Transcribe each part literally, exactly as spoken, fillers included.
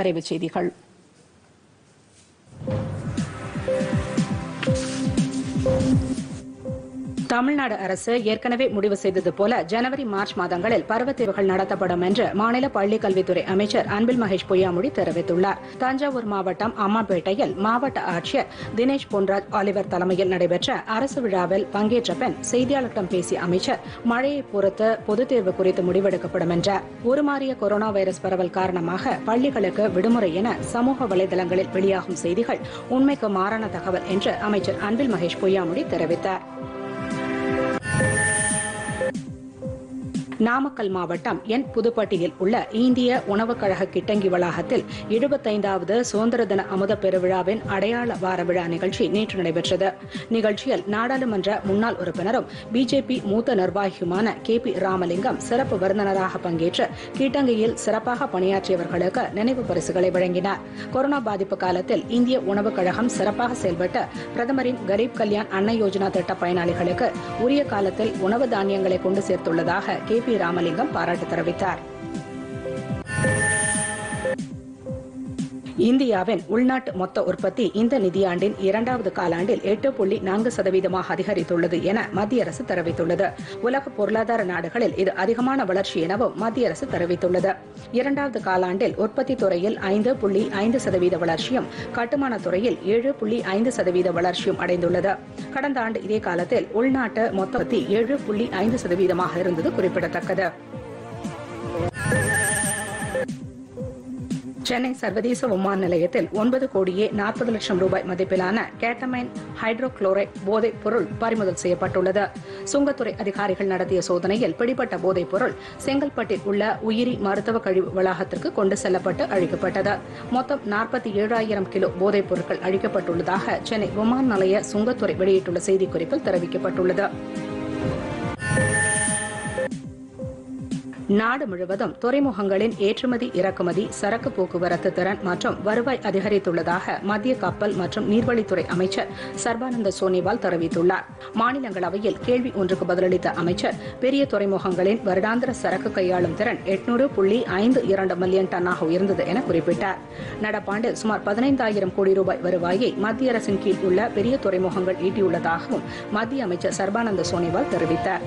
விரைவுச் செய்திகள். தமிழ்நாடு அரசு ஏற்கனவே முடிவு செய்தது போல ஜனவரி மார்ச் மாதங்களில் பருவத் தேர்வுகள் நடத்தப்படும் என்று மாநில பள்ளிக் கல்வித்துறை அமைச்சர் அன்பில் மகேஷ் பொய்யாமொடி தெரிவித்துள்ளார். தஞ்சாவூர் மாவட்டம் அம்மாப்பேட்டையில் மாவட்ட ஆட்சியர் தினேஷ் பொன்ராஜ் ஆலிவர் தலைமையில் நடைபெற்ற அரசு விழாவில் பங்கேற்ற பின் செய்தியாளர்களிடம் பேசிய அமைச்சர் மழையை பொறுத்து பொதுத் தேர்வு குறித்து முடிவெடுக்கப்படும் என்றார். உருமாறிய கொரோனா வைரஸ் பரவல் காரணமாக பள்ளிகளுக்கு விடுமுறை என சமூக வலைதளங்களில் வெளியாகும் செய்திகள் உண்மைக்கு மாறான தகவல் என்று அமைச்சர் அன்பில் மகேஷ் பொய்யாமொடி தெரிவித்தார். நாமக்கல் மாவட்டம் என் புதுப்பட்டியில் உள்ள இந்திய உணவுக் கழக கிட்டங்கி வளாகத்தில் எழுபத்தைந்தாவது சுதந்திர தின அமுத பெருவிழாவின் அடையாள வார விழா நிகழ்ச்சி நேற்று நடைபெற்றது. நிகழ்ச்சியில் நாடாளுமன்ற முன்னாள் உறுப்பினரும் பிஜேபி மூத்த நிர்வாகியுமான கே பி ராமலிங்கம் சிறப்பு விருந்தினராக பங்கேற்று கிட்டங்கியில் சிறப்பாக பணியாற்றியவர்களுக்கு நினைவு பரிசுகளை வழங்கினார். கொரோனா பாதிப்பு காலத்தில் இந்திய உணவுக் கழகம் சிறப்பாக செயல்பட்டு பிரதமரின் கரீப் கல்யாண் அன்ன யோஜனா திட்ட பயனாளிகளுக்கு உரிய காலத்தில் உணவு தானியங்களை கொண்டு சேர்த்துள்ளதாக கே பி ராமலிங்கம் பாராட்டு தெரிவித்தார். இந்தியாவின் உள்நாட்டு மொத்த உற்பத்தி இந்த நிதியாண்டின் இரண்டாவது காலாண்டில் எட்டு புள்ளி நான்கு சதவீதமாக அதிகரித்துள்ளது என மத்திய அரசு தெரிவித்துள்ளது. உலக பொருளாதார நாடுகளில் இது அதிகமான வளர்ச்சி எனவும் மத்திய அரசு தெரிவித்துள்ளது. இரண்டாவது காலாண்டில் உற்பத்தி துறையில் ஐந்து புள்ளி ஐந்து சதவீத வளர்ச்சியும் கட்டுமான துறையில் ஏழு புள்ளி ஐந்து சதவீத வளர்ச்சியும் அடைந்துள்ளது. கடந்த ஆண்டு இதே காலத்தில் உள்நாட்டு மொத்த உற்பத்தி ஏழு புள்ளி ஐந்து சதவீதமாக இருந்தது குறிப்பிடத்தக்கது. சென்னை சர்வதேச விமான நிலையத்தில் ஒன்பது கோடியே நாற்பது லட்சம் ரூபாய் மதிப்பிலான கேட்டமைன் ஹைட்ரோகுளோரைட் போதைப் பொருள் பறிமுதல் செய்யப்பட்டுள்ளது. சுங்கத்துறை அதிகாரிகள் நடத்திய சோதனையில் பிடிபட்ட போதைப் பொருள் செங்கல்பட்டில் உள்ள உயிரி மருத்துவ கழிவு வளாகத்திற்கு கொண்டு செல்லப்பட்டு அழிக்கப்பட்டது. மொத்தம் நாற்பத்தி ஏழாயிரம் கிலோ போதைப் பொருட்கள் அழிக்கப்பட்டுள்ளதாக சென்னை விமான நிலைய சுங்கத்துறை வெளியிட்டுள்ள செய்திக்குறிப்பில் தெரிவிக்கப்பட்டுள்ளது. நாடு முழுவதும் துறைமுகங்களின் ஏற்றுமதி இறக்குமதி சரக்கு போக்குவரத்து திறன் மற்றும் வருவாய் அதிகரித்துள்ளதாக மத்திய கப்பல் மற்றும் நீர்வழித்துறை அமைச்சர் சர்பானந்த சோனோவால் தெரிவித்துள்ளார். மாநிலங்களவையில் கேள்வி ஒன்றுக்கு பதிலளித்த அமைச்சர் பெரிய துறைமுகங்களின் வருடாந்திர சரக்கு கையாளும் திறன் எட்நூறு புள்ளி ஐந்து இரண்டு மில்லியன் டன்னாக உயர்ந்தது என குறிப்பிட்டார். நடப்பாண்டு சுமார் பதினைந்தாயிரம் கோடி ரூபாய் வருவாயை மத்திய அரசின் கீழ் உள்ள பெரிய துறைமுகங்கள் ஈட்டியுள்ளதாகவும் மத்திய அமைச்சர் சர்பானந்த சோனோவால் தெரிவித்தார்.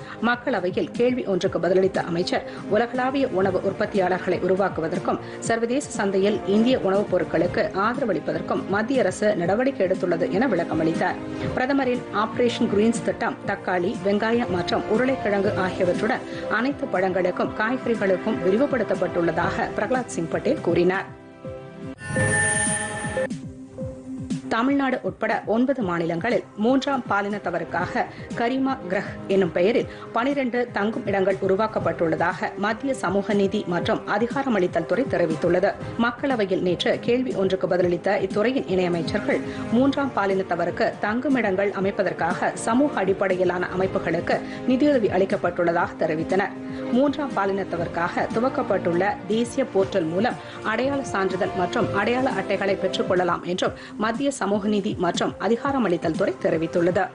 மக்களவையில் கேள்வி ஒன்றுக்கு பதிலளித்த அமைச்சர் உலகளாவிய உணவு உற்பத்தியாளர்களை உருவாக்குவதற்கும் சர்வதேச சந்தையில் இந்திய உணவுப் பொருட்களுக்கு ஆதரவளிப்பதற்கும் மத்திய அரசு நடவடிக்கை எடுத்துள்ளது என விளக்கமளித்தார். பிரதமரின் ஆபரேஷன் கிரீன்ஸ் திட்டம் தக்காளி வெங்காயம் மற்றும் உருளைக்கிழங்கு ஆகியவற்றுடன் அனைத்து பழங்களுக்கும் காய்கறிகளுக்கும் விரிவுபடுத்தப்பட்டுள்ளதாக பிரகலாத் சிங் பட்டேல் கூறினார். தமிழ்நாடு உட்பட ஒன்பது மாநிலங்களில் மூன்றாம் பாலினத்தவருக்காக கரிமா கிரஹ் என்னும் பெயரில் பனிரண்டு தங்கும் இடங்கள் உருவாக்கப்பட்டுள்ளதாக மத்திய சமூக நீதி மற்றும் அதிகாரமளித்தல் துறை தெரிவித்துள்ளது. மக்களவையில் நேற்று கேள்வி ஒன்றுக்கு பதிலளித்த இத்துறையின் இணையமைச்சர்கள் மூன்றாம் பாலினத்தவருக்கு தங்குமிடங்கள் அமைப்பதற்காக சமூக அடிப்படையிலான அமைப்புகளுக்கு நிதியுதவி அளிக்கப்பட்டுள்ளதாக தெரிவித்தனர். மூன்றாம் பாலினத்தவருக்காக துவக்கப்பட்டுள்ள தேசிய போர்ட்டல் மூலம் அடையாள சான்றிதழ் மற்றும் அடையாள அட்டைகளை பெற்றுக் கொள்ளலாம் என்றும் மத்திய சமூக நீதி மற்றும் அதிகாரமளித்தல் துறை தெரிவித்துள்ளது.